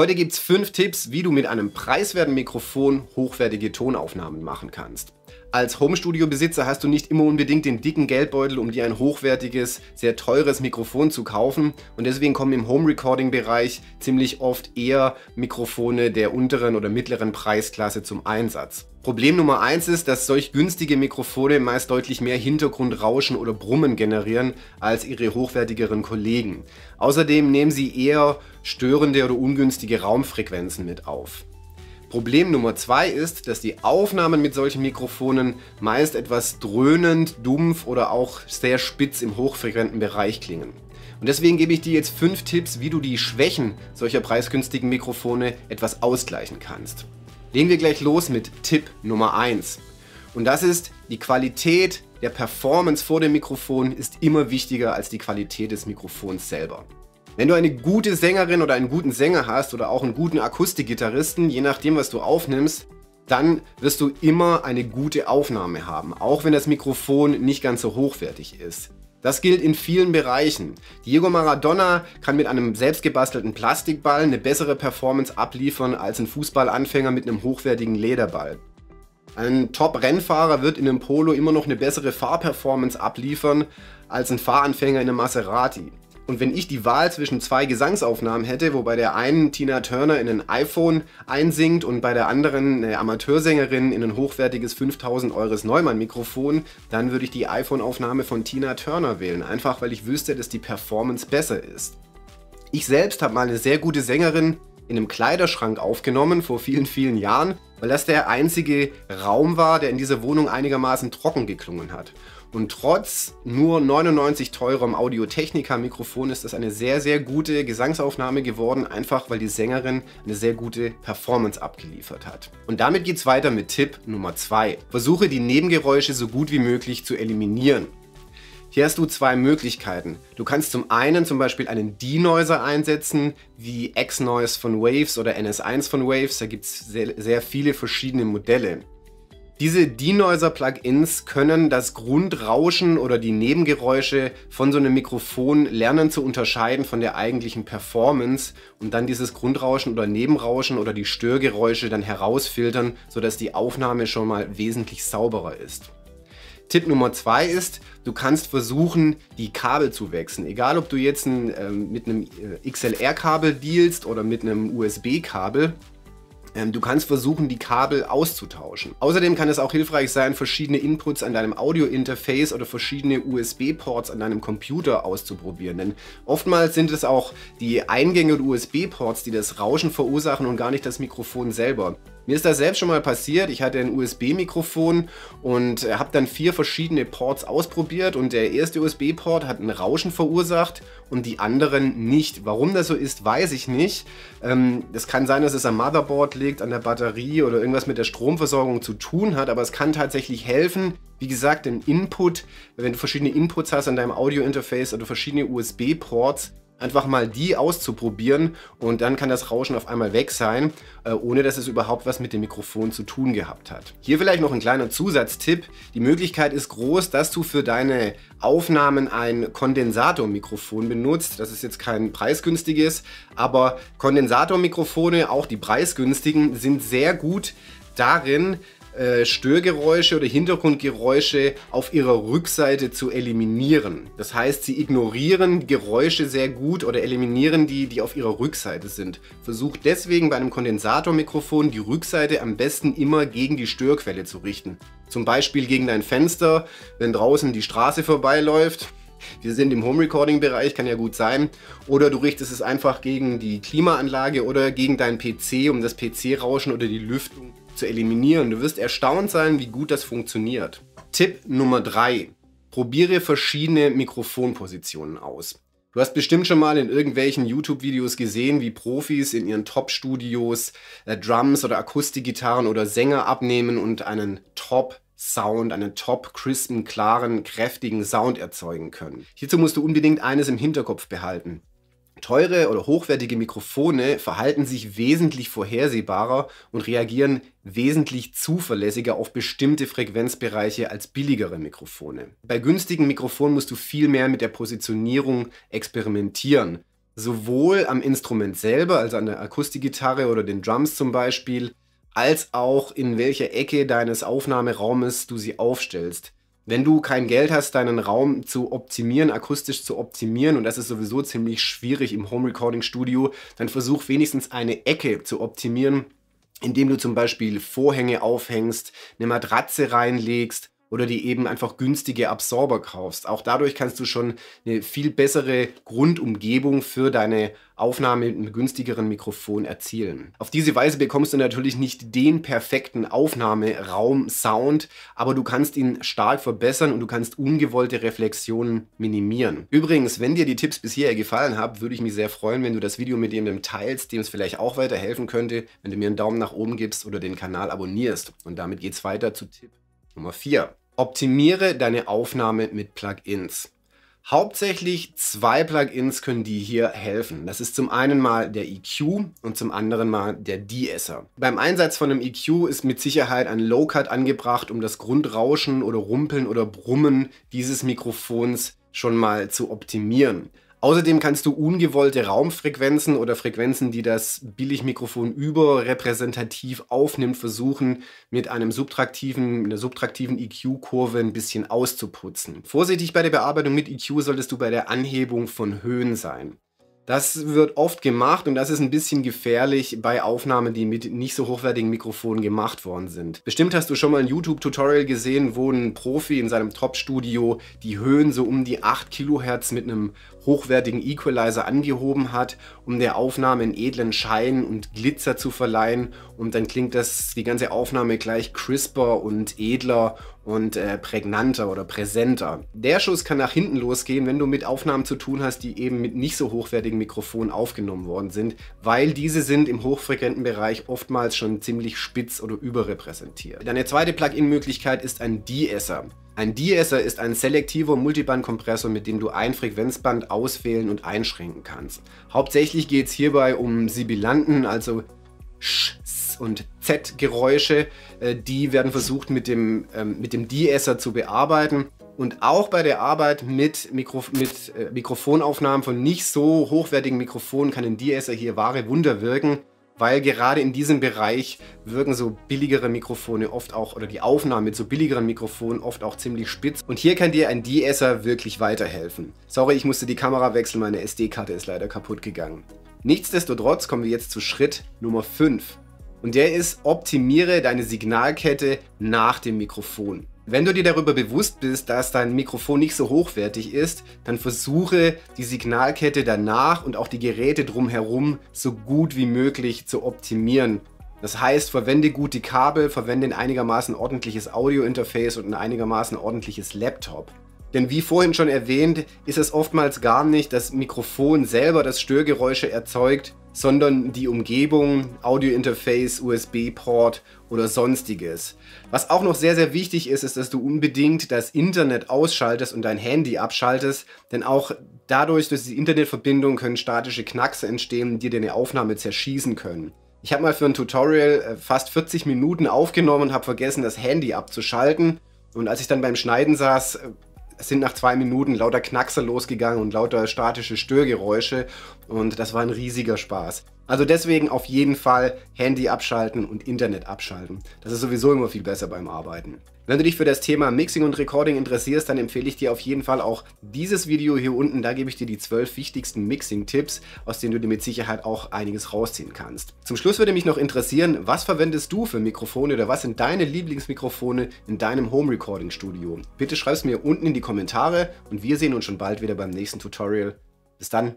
Heute gibt es 5 Tipps, wie du mit einem preiswerten Mikrofon hochwertige Tonaufnahmen machen kannst. Als Homestudio-Besitzer hast du nicht immer unbedingt den dicken Geldbeutel, um dir ein hochwertiges, sehr teures Mikrofon zu kaufen, und deswegen kommen im Home-Recording-Bereich ziemlich oft eher Mikrofone der unteren oder mittleren Preisklasse zum Einsatz. Problem Nummer 1 ist, dass solch günstige Mikrofone meist deutlich mehr Hintergrundrauschen oder Brummen generieren als ihre hochwertigeren Kollegen. Außerdem nehmen sie eher störende oder ungünstige Raumfrequenzen mit auf. Problem Nummer 2 ist, dass die Aufnahmen mit solchen Mikrofonen meist etwas dröhnend, dumpf oder auch sehr spitz im hochfrequenten Bereich klingen. Und deswegen gebe ich dir jetzt 5 Tipps, wie du die Schwächen solcher preisgünstigen Mikrofone etwas ausgleichen kannst. Legen wir gleich los mit Tipp Nummer 1. Und das ist, die Qualität der Performance vor dem Mikrofon ist immer wichtiger als die Qualität des Mikrofons selber. Wenn du eine gute Sängerin oder einen guten Sänger hast oder auch einen guten Akustikgitarristen, je nachdem was du aufnimmst, dann wirst du immer eine gute Aufnahme haben, auch wenn das Mikrofon nicht ganz so hochwertig ist. Das gilt in vielen Bereichen. Diego Maradona kann mit einem selbstgebastelten Plastikball eine bessere Performance abliefern als ein Fußballanfänger mit einem hochwertigen Lederball. Ein Top-Rennfahrer wird in einem Polo immer noch eine bessere Fahrperformance abliefern als ein Fahranfänger in einem Maserati. Und wenn ich die Wahl zwischen 2 Gesangsaufnahmen hätte, wo bei der einen Tina Turner in ein iPhone einsingt und bei der anderen eine Amateursängerin in ein hochwertiges 5000 € Neumann-Mikrofon, dann würde ich die iPhone-Aufnahme von Tina Turner wählen, einfach weil ich wüsste, dass die Performance besser ist. Ich selbst habe mal eine sehr gute Sängerin in einem Kleiderschrank aufgenommen vor vielen, vielen Jahren, weil das der einzige Raum war, der in dieser Wohnung einigermaßen trocken geklungen hat. Und trotz nur 99 € teurem Audio-Technica-Mikrofon ist das eine sehr, sehr gute Gesangsaufnahme geworden, einfach weil die Sängerin eine sehr gute Performance abgeliefert hat. Und damit geht's weiter mit Tipp Nummer 2. Versuche, die Nebengeräusche so gut wie möglich zu eliminieren. Hier hast du 2 Möglichkeiten. Du kannst zum einen zum Beispiel einen Denoiser einsetzen, wie X-Noise von Waves oder NS1 von Waves. Da gibt es sehr, sehr viele verschiedene Modelle. Diese Denoiser-Plugins können das Grundrauschen oder die Nebengeräusche von so einem Mikrofon lernen zu unterscheiden von der eigentlichen Performance und dann dieses Grundrauschen oder Nebenrauschen oder die Störgeräusche dann herausfiltern, sodass die Aufnahme schon mal wesentlich sauberer ist. Tipp Nummer 2 ist, du kannst versuchen, die Kabel zu wechseln. Egal, ob du jetzt mit einem XLR-Kabel dealst oder mit einem USB-Kabel. Du kannst versuchen, die Kabel auszutauschen. Außerdem kann es auch hilfreich sein, verschiedene Inputs an deinem Audio-Interface oder verschiedene USB-Ports an deinem Computer auszuprobieren. Denn oftmals sind es auch die Eingänge und USB-Ports, die das Rauschen verursachen und gar nicht das Mikrofon selber. Mir ist das selbst schon mal passiert. Ich hatte ein USB-Mikrofon und habe dann 4 verschiedene Ports ausprobiert und der erste USB-Port hat ein Rauschen verursacht und die anderen nicht. Warum das so ist, weiß ich nicht. Es kann sein, dass es am Motherboard liegt, an der Batterie oder irgendwas mit der Stromversorgung zu tun hat, aber es kann tatsächlich helfen. Wie gesagt, den Input, wenn du verschiedene Inputs hast an deinem Audio-Interface oder verschiedene USB-Ports, einfach mal die auszuprobieren und dann kann das Rauschen auf einmal weg sein, ohne dass es überhaupt was mit dem Mikrofon zu tun gehabt hat. Hier vielleicht noch ein kleiner Zusatztipp. Die Möglichkeit ist groß, dass du für deine Aufnahmen ein Kondensatormikrofon benutzt. Das ist jetzt kein preisgünstiges, aber Kondensatormikrofone, auch die preisgünstigen, sind sehr gut darin, Störgeräusche oder Hintergrundgeräusche auf ihrer Rückseite zu eliminieren. Das heißt, sie ignorieren Geräusche sehr gut oder eliminieren die, die auf ihrer Rückseite sind. Versucht deswegen bei einem Kondensatormikrofon die Rückseite am besten immer gegen die Störquelle zu richten. Zum Beispiel gegen dein Fenster, wenn draußen die Straße vorbeiläuft. Wir sind im Home-Recording-Bereich, kann ja gut sein. Oder du richtest es einfach gegen die Klimaanlage oder gegen deinen PC, um das PC-Rauschen oder die Lüftung zu eliminieren. Du wirst erstaunt sein, wie gut das funktioniert. Tipp Nummer 3. Probiere verschiedene Mikrofonpositionen aus. Du hast bestimmt schon mal in irgendwelchen YouTube-Videos gesehen, wie Profis in ihren Top-Studios Drums oder Akustikgitarren oder Sänger abnehmen und einen Top-Sound, einen top-crispen, klaren, kräftigen Sound erzeugen können. Hierzu musst du unbedingt eines im Hinterkopf behalten. Teure oder hochwertige Mikrofone verhalten sich wesentlich vorhersehbarer und reagieren wesentlich zuverlässiger auf bestimmte Frequenzbereiche als billigere Mikrofone. Bei günstigen Mikrofonen musst du viel mehr mit der Positionierung experimentieren. sowohl am Instrument selber, also an der Akustikgitarre oder den Drums zum Beispiel, als auch in welcher Ecke deines Aufnahmeraumes du sie aufstellst. Wenn du kein Geld hast, deinen Raum zu optimieren, akustisch zu optimieren, und das ist sowieso ziemlich schwierig im Home Recording Studio, dann versuch wenigstens eine Ecke zu optimieren, indem du zum Beispiel Vorhänge aufhängst, eine Matratze reinlegst oder die eben einfach günstige Absorber kaufst. Auch dadurch kannst du schon eine viel bessere Grundumgebung für deine Aufnahme mit einem günstigeren Mikrofon erzielen. Auf diese Weise bekommst du natürlich nicht den perfekten Aufnahmeraum-Sound, aber du kannst ihn stark verbessern und du kannst ungewollte Reflexionen minimieren. Übrigens, wenn dir die Tipps bisher gefallen haben, würde ich mich sehr freuen, wenn du das Video mit jemandem teilst, dem es vielleicht auch weiterhelfen könnte, wenn du mir einen Daumen nach oben gibst oder den Kanal abonnierst. Und damit geht's weiter zu Tipp Nummer 4. Optimiere deine Aufnahme mit Plugins. Hauptsächlich zwei Plugins können dir hier helfen. Das ist zum einen mal der EQ und zum anderen mal der De-Esser. Beim Einsatz von einem EQ ist mit Sicherheit ein Low-Cut angebracht, um das Grundrauschen oder Rumpeln oder Brummen dieses Mikrofons schon mal zu optimieren. Außerdem kannst du ungewollte Raumfrequenzen oder Frequenzen, die das Billigmikrofon überrepräsentativ aufnimmt, versuchen, mit einer subtraktiven EQ-Kurve ein bisschen auszuputzen. Vorsichtig bei der Bearbeitung mit EQ solltest du bei der Anhebung von Höhen sein. Das wird oft gemacht und das ist ein bisschen gefährlich bei Aufnahmen, die mit nicht so hochwertigen Mikrofonen gemacht worden sind. Bestimmt hast du schon mal ein YouTube-Tutorial gesehen, wo ein Profi in seinem Top-Studio die Höhen so um die 8 Kilohertz mit einem hochwertigen Equalizer angehoben hat, um der Aufnahme einen edlen Schein und Glitzer zu verleihen, und dann klingt das die ganze Aufnahme gleich crisper und edler und prägnanter oder präsenter. Der Schuss kann nach hinten losgehen, wenn du mit Aufnahmen zu tun hast, die eben mit nicht so hochwertigen Mikrofonen aufgenommen worden sind, weil diese sind im hochfrequenten Bereich oftmals schon ziemlich spitz oder überrepräsentiert. Deine zweite Plugin-Möglichkeit ist ein De-Esser. Ein De-Esser ist ein selektiver Multiband-Kompressor, mit dem du ein Frequenzband auswählen und einschränken kannst. Hauptsächlich geht es hierbei um Sibilanten, also Sch, S und Z-Geräusche, die werden versucht mit dem De-Esser zu bearbeiten. Und auch bei der Arbeit mit Mikrofonaufnahmen von nicht so hochwertigen Mikrofonen kann ein De-Esser hier wahre Wunder wirken, weil gerade in diesem Bereich wirken so billigere Mikrofone oft auch, oder die Aufnahmen mit so billigeren Mikrofonen oft auch ziemlich spitz. Und hier kann dir ein De-Esser wirklich weiterhelfen. Sorry, ich musste die Kamera wechseln, meine SD-Karte ist leider kaputt gegangen. Nichtsdestotrotz kommen wir jetzt zu Schritt Nummer 5. Und der ist: Optimiere deine Signalkette nach dem Mikrofon. Wenn du dir darüber bewusst bist, dass dein Mikrofon nicht so hochwertig ist, dann versuche die Signalkette danach und auch die Geräte drumherum so gut wie möglich zu optimieren. Das heißt, verwende gute Kabel, verwende ein einigermaßen ordentliches Audio-Interface und ein einigermaßen ordentliches Laptop. Denn wie vorhin schon erwähnt, ist es oftmals gar nicht das Mikrofon selber, das Störgeräusche erzeugt, sondern die Umgebung, Audio-Interface, USB-Port oder sonstiges. Was auch noch sehr, sehr wichtig ist, ist, dass du unbedingt das Internet ausschaltest und dein Handy abschaltest, denn auch dadurch, durch die Internetverbindung, können statische Knackse entstehen, die deine Aufnahme zerschießen können. Ich habe mal für ein Tutorial fast 40 Minuten aufgenommen und habe vergessen, das Handy abzuschalten, und als ich dann beim Schneiden saß, es sind nach 2 Minuten lauter Knackser losgegangen und lauter statische Störgeräusche, und das war ein riesiger Spaß. Also deswegen auf jeden Fall Handy abschalten und Internet abschalten. Das ist sowieso immer viel besser beim Arbeiten. Wenn du dich für das Thema Mixing und Recording interessierst, dann empfehle ich dir auf jeden Fall auch dieses Video hier unten. Da gebe ich dir die 12 wichtigsten Mixing-Tipps, aus denen du dir mit Sicherheit auch einiges rausziehen kannst. Zum Schluss würde mich noch interessieren, was verwendest du für Mikrofone oder was sind deine Lieblingsmikrofone in deinem Home-Recording-Studio? Bitte schreib es mir unten in die Kommentare, und wir sehen uns schon bald wieder beim nächsten Tutorial. Bis dann!